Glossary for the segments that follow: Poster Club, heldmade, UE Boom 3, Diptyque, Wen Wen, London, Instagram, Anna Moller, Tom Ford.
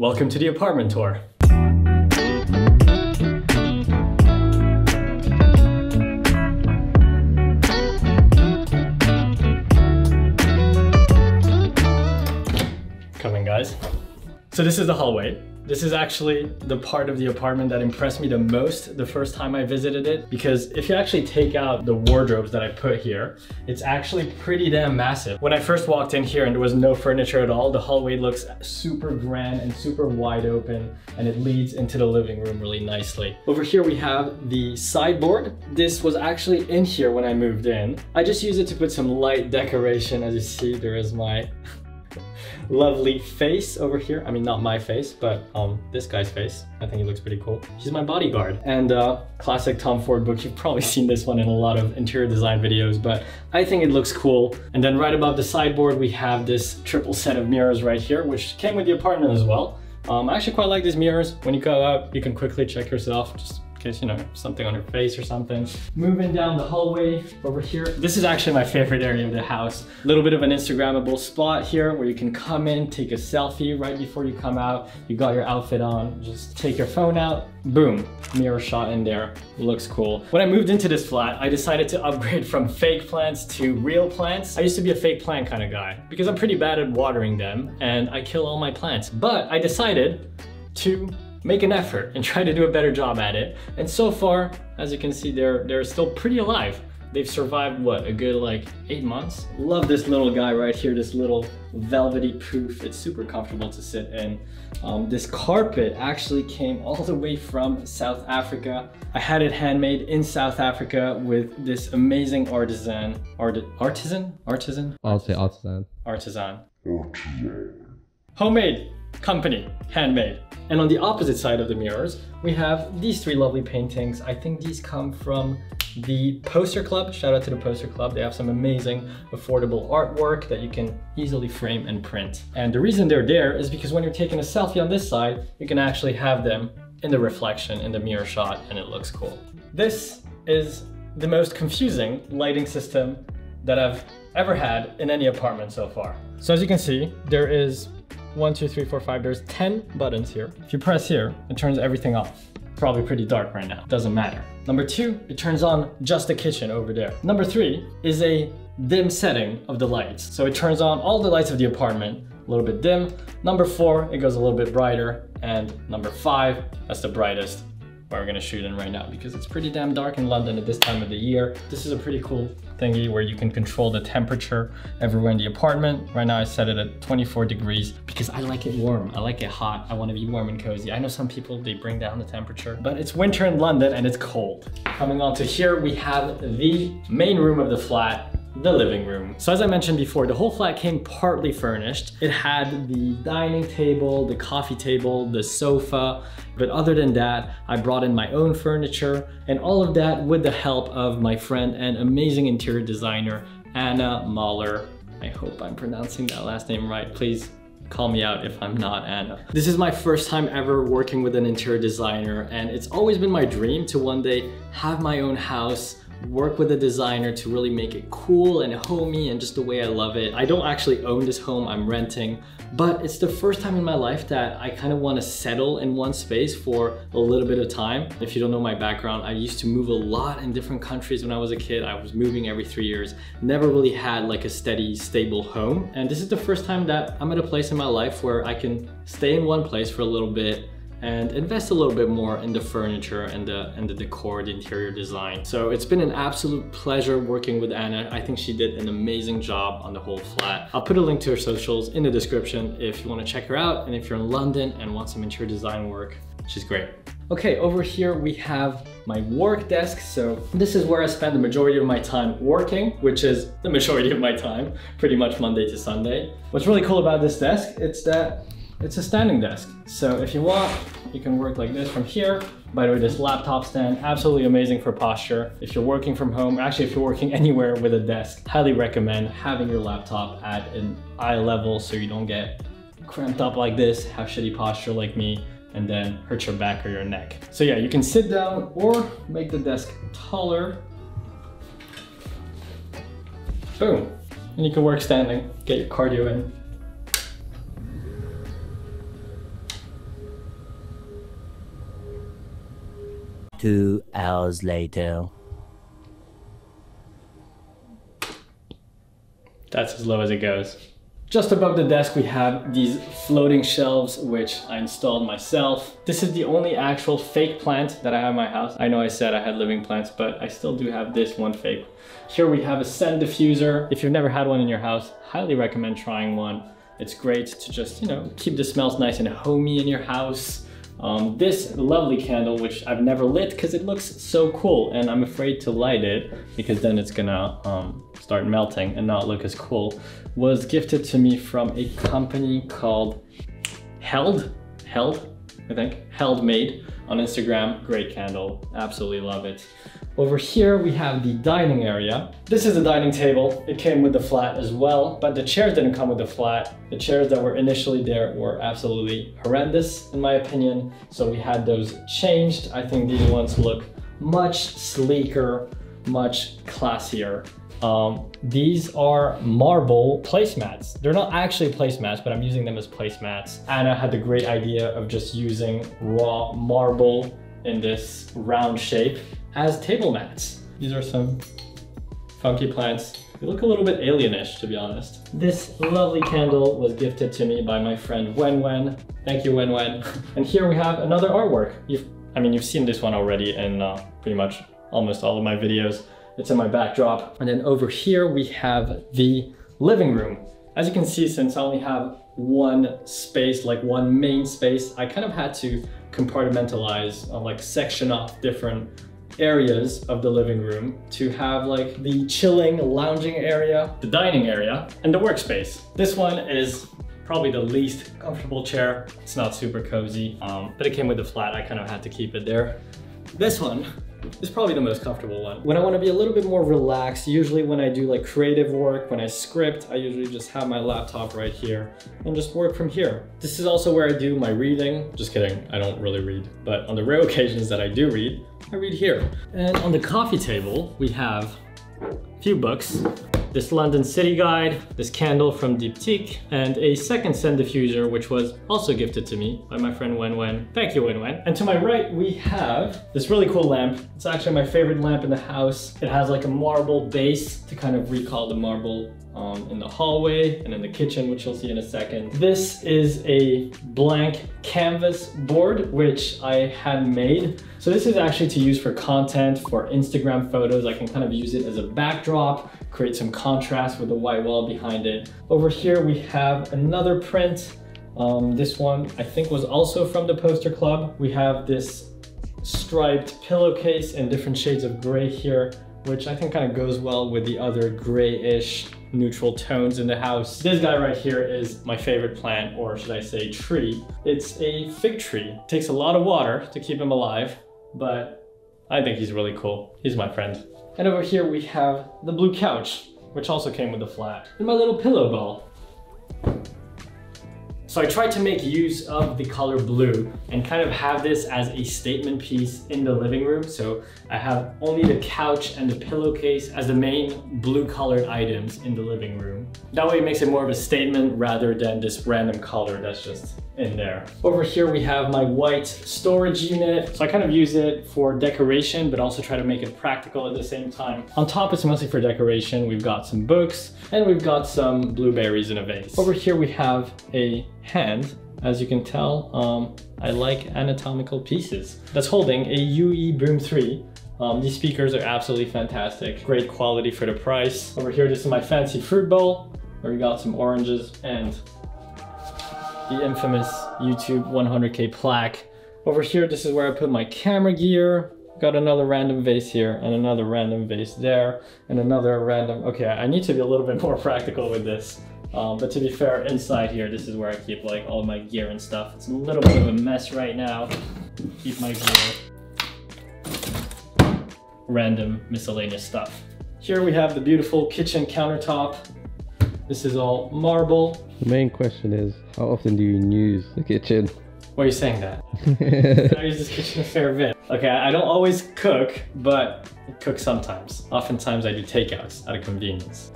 Welcome to the apartment tour. Come in, guys. So this is the hallway. This is actually the part of the apartment that impressed me the most the first time I visited it, because if you actually take out the wardrobes that I put here, it's actually pretty damn massive. When I first walked in here and there was no furniture at all, the hallway looks super grand and super wide open, and it leads into the living room really nicely. Over here we have the sideboard. This was actually in here when I moved in. I just used it to put some light decoration. As you see, there is my lovely face over here. I mean, not my face, but this guy's face. I think he looks pretty cool. He's my bodyguard. And classic Tom Ford book. You've probably seen this one in a lot of interior design videos, but I think it looks cool. And then right above the sideboard, we have this triple set of mirrors right here, which came with the apartment as well. I actually quite like these mirrors. When you go out, you can quickly check yourself, just in case, you know, something on your face or something. Moving down the hallway over here. This is actually my favorite area of the house. A little bit of an Instagrammable spot here where you can come in, take a selfie right before you come out. You got your outfit on, just take your phone out, boom, mirror shot in there. Looks cool. When I moved into this flat, I decided to upgrade from fake plants to real plants. I used to be a fake plant kind of guy because I'm pretty bad at watering them and I kill all my plants. But I decided to make an effort and try to do a better job at it. And so far, as you can see, they're still pretty alive. They've survived, what, a good like 8 months? Love this little guy right here, this little velvety poof. It's super comfortable to sit in. This carpet actually came all the way from South Africa. I had it handmade in South Africa with this amazing artisan. Artisan? I'll say artisan. Artisan. Homemade. Company, handmade. And on the opposite side of the mirrors, we have these three lovely paintings. I think these come from the Poster Club. Shout out to the Poster Club. They have some amazing affordable artwork that you can easily frame and print. And the reason they're there is because when you're taking a selfie on this side, you can actually have them in the reflection in the mirror shot, and it looks cool. This is the most confusing lighting system that I've ever had in any apartment so far. So as you can see, there is 1, 2, 3, 4, 5, there's 10 buttons here. If you press here, it turns everything off. Probably pretty dark right now, doesn't matter. Number 2, it turns on just the kitchen over there. Number 3 is a dim setting of the lights. So it turns on all the lights of the apartment, a little bit dim. Number 4, it goes a little bit brighter. And number 5, that's the brightest where we're gonna shoot in right now because it's pretty damn dark in London at this time of the year. This is a pretty cool thingy where you can control the temperature everywhere in the apartment. Right now I set it at 24 degrees because I like it warm, I like it hot, I wanna be warm and cozy. I know some people, they bring down the temperature, but it's winter in London and it's cold. Coming on to here, we have the main room of the flat, the living room. So as I mentioned before, the whole flat came partly furnished. It had the dining table, the coffee table, the sofa, but other than that, I brought in my own furniture and all of that with the help of my friend and amazing interior designer, Anna Moller. I hope I'm pronouncing that last name right. Please call me out if I'm not, Anna. This is my first time ever working with an interior designer, and it's always been my dream to one day have my own house, work with a designer to really make it cool and homey and just the way I love it. I don't actually own this home, I'm renting, but it's the first time in my life that I kind of want to settle in one space for a little bit of time. If you don't know my background, I used to move a lot in different countries when I was a kid. I was moving every 3 years, never really had like a steady, stable home. And this is the first time that I'm at a place in my life where I can stay in one place for a little bit and invest a little bit more in the furniture and the decor, the interior design. So it's been an absolute pleasure working with Anna. I think she did an amazing job on the whole flat. I'll put a link to her socials in the description if you want to check her out, and if you're in London and want some interior design work, she's great. Okay, over here we have my work desk. So this is where I spend the majority of my time working, which is the majority of my time, pretty much Monday to Sunday. What's really cool about this desk, it's that it's a standing desk. So if you want, you can work like this from here. By the way, this laptop stand, absolutely amazing for posture. If you're working from home, actually if you're working anywhere with a desk, highly recommend having your laptop at an eye level so you don't get cramped up like this, have shitty posture like me, and then hurt your back or your neck. So yeah, you can sit down or make the desk taller. Boom. And you can work standing, get your cardio in. 2 hours later. That's as low as it goes. Just above the desk we have these floating shelves which I installed myself. This is the only actual fake plant that I have in my house. I know I said I had living plants, but I still do have this one fake. Here we have a scent diffuser. If you've never had one in your house, highly recommend trying one. It's great to just, you know, keep the smells nice and homey in your house. This lovely candle, which I've never lit because it looks so cool and I'm afraid to light it because then it's gonna start melting and not look as cool, was gifted to me from a company called Held, I think, Held Made on Instagram. Great candle, absolutely love it. Over here we have the dining area. This is the dining table. It came with the flat as well, but the chairs didn't come with the flat. The chairs that were initially there were absolutely horrendous in my opinion, so we had those changed. I think these ones look much sleeker, much classier. These are marble placemats. They're not actually placemats, but I'm using them as placemats. Anna had the great idea of just using raw marble in this round shape as table mats. These are some funky plants. They look a little bit alienish, to be honest. This lovely candle was gifted to me by my friend Wen Wen. Thank you, Wen Wen. And here we have another artwork. I mean, you've seen this one already in pretty much almost all of my videos. It's in my backdrop. And then over here we have the living room. As you can see, since I only have one space, like one main space, I kind of had to compartmentalize, like section off different areas of the living room to have like the chilling lounging area, the dining area, and the workspace. This one is probably the least comfortable chair. It's not super cozy, but it came with the flat. I kind of had to keep it there. This one is probably the most comfortable one. When I want to be a little bit more relaxed, usually when I do like creative work, when I script, I usually just have my laptop right here and just work from here. This is also where I do my reading. Just kidding, I don't really read, but on the rare occasions that I do read, I read here. And on the coffee table, we have a few books. This London City Guide, this candle from Diptyque, and a second scent diffuser, which was also gifted to me by my friend Wen Wen. Thank you, Wen Wen. And to my right, we have this really cool lamp. It's actually my favorite lamp in the house. It has like a marble base to kind of recall the marble in the hallway and in the kitchen, which you'll see in a second. This is a blank canvas board, which I had made. So this is actually to use for content, for Instagram photos. I can kind of use it as a backdrop, create some contrast with the white wall behind it. Over here we have another print. This one I think was also from the Poster Club. We have this striped pillowcase in different shades of gray here, which I think kind of goes well with the other grayish neutral tones in the house. This guy right here is my favorite plant, or should I say tree. It's a fig tree. It takes a lot of water to keep him alive, but I think he's really cool. He's my friend. And over here we have the blue couch, which also came with the flat, and my little pillow ball. So I tried to make use of the color blue and kind of have this as a statement piece in the living room. So I have only the couch and the pillowcase as the main blue colored items in the living room. That way it makes it more of a statement rather than this random color that's just in there. Over here we have my white storage unit. So I kind of use it for decoration, but also try to make it practical at the same time. On top it's mostly for decoration. We've got some books and we've got some blueberries in a vase. Over here we have a hand. As you can tell, I like anatomical pieces. That's holding a UE Boom 3. These speakers are absolutely fantastic. Great quality for the price. Over here, this is my fancy fruit bowl, where we got some oranges and the infamous YouTube 100K plaque. Over here, this is where I put my camera gear. Got another random vase here and another random vase there and another random... Okay, I need to be a little bit more practical with this. But to be fair, inside here, this is where I keep like all my gear and stuff. It's a little bit of a mess right now. Keep my gear. Random miscellaneous stuff. Here we have the beautiful kitchen countertop. This is all marble. The main question is, how often do you use the kitchen? Why are you saying that? I use this kitchen a fair bit. Okay, I don't always cook, but I cook sometimes. Oftentimes I do takeouts out of convenience.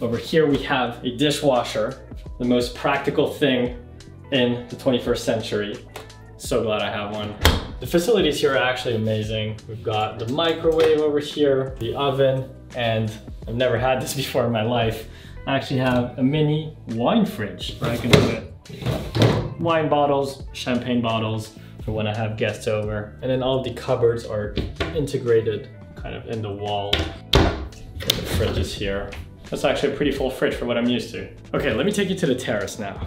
Over here we have a dishwasher, the most practical thing in the 21st century. So glad I have one. The facilities here are actually amazing. We've got the microwave over here, the oven, and I've never had this before in my life. I actually have a mini wine fridge where I can put wine bottles, champagne bottles for when I have guests over. And then all of the cupboards are integrated kind of in the wall. And the fridge is here. That's actually a pretty full fridge for what I'm used to. Okay, let me take you to the terrace now.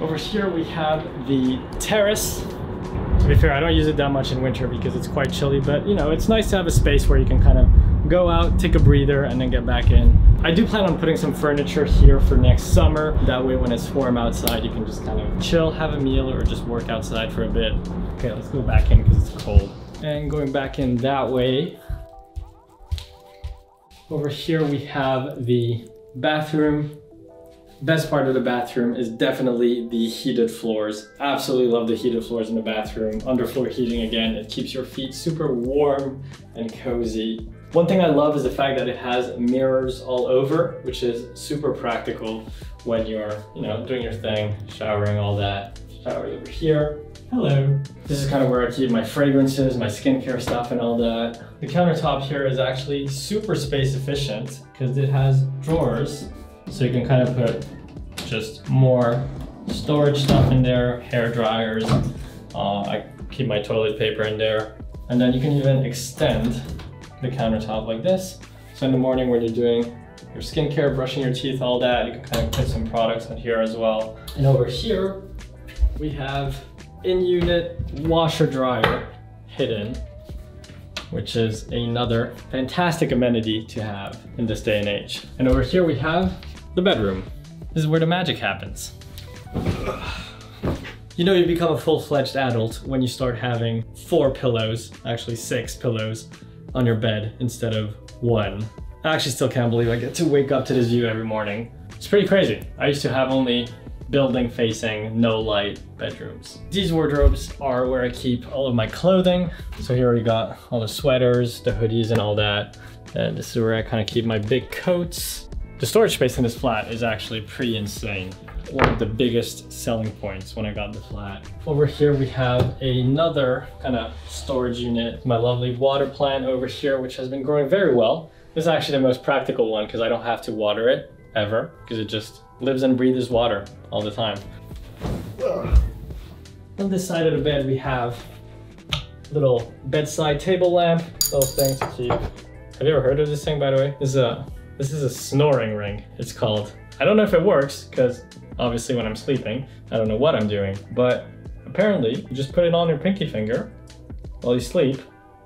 Over here we have the terrace. To be fair, I don't use it that much in winter because it's quite chilly, but you know, it's nice to have a space where you can kind of go out, take a breather, and then get back in. I do plan on putting some furniture here for next summer. That way when it's warm outside, you can just kind of chill, have a meal, or just work outside for a bit. Okay, let's go back in because it's cold. And going back in that way. Over here we have the bathroom. Best part of the bathroom is definitely the heated floors. Absolutely love the heated floors in the bathroom. Underfloor heating again, it keeps your feet super warm and cozy. One thing I love is the fact that it has mirrors all over, which is super practical when you're, you know, doing your thing, showering, all that. Shower over here. Hello. This is kind of where I keep my fragrances, my skincare stuff and all that. The countertop here is actually super space efficient because it has drawers. So you can kind of put just more storage stuff in there, hair dryers. I keep my toilet paper in there. And then you can even extend the countertop like this. So in the morning when you're doing your skincare, brushing your teeth, all that, you can kind of put some products in here as well. And over here, we have in-unit washer dryer hidden, which is another fantastic amenity to have in this day and age. And over here we have the bedroom. This is where the magic happens. You know you become a full-fledged adult when you start having 4 pillows, actually 6 pillows on your bed instead of 1. I actually still can't believe I get to wake up to this view every morning. It's pretty crazy. I used to have only building facing, no light bedrooms. These wardrobes are where I keep all of my clothing. So here we got all the sweaters, the hoodies and all that. And this is where I kind of keep my big coats. The storage space in this flat is actually pretty insane. One of the biggest selling points when I got the flat. Over here we have another kind of storage unit. My lovely water plant over here, which has been growing very well. This is actually the most practical one because I don't have to water it ever because it just lives and breathes water all the time. On this side of the bed we have a little bedside table lamp, little thing to keep. Have you ever heard of this thing, by the way? This is a snoring ring, it's called. I don't know if it works because obviously when I'm sleeping I don't know what I'm doing, but apparently you just put it on your pinky finger while you sleep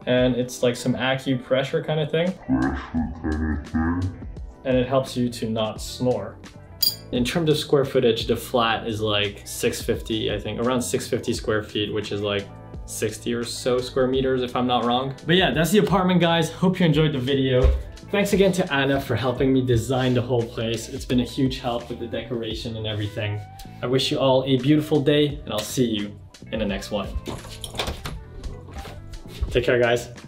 and it's like some acupressure kind of thing. And it helps you to not snore. In terms of square footage, the flat is like 650, I think, around 650 square feet, which is like 60 or so square meters if I'm not wrong. But yeah, that's the apartment, guys. Hope you enjoyed the video. Thanks again to Anna for helping me design the whole place. It's been a huge help with the decoration and everything. I wish you all a beautiful day and I'll see you in the next one. Take care, guys.